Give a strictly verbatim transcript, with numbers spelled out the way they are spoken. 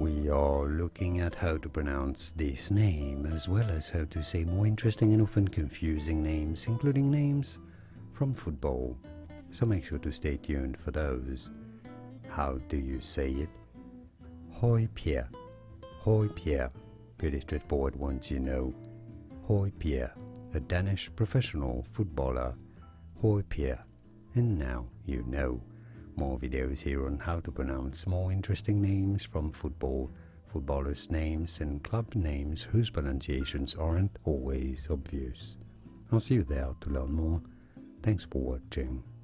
We are looking at how to pronounce this name, as well as how to say more interesting and often confusing names, including names from football. So make sure to stay tuned for those. How do you say it? Højbjerg. Højbjerg. Pretty straightforward once you know. Højbjerg, a Danish professional footballer. Højbjerg. And now you know. More videos here on how to pronounce more interesting names from football, footballers' names and club names whose pronunciations aren't always obvious. I'll see you there to learn more. Thanks for watching.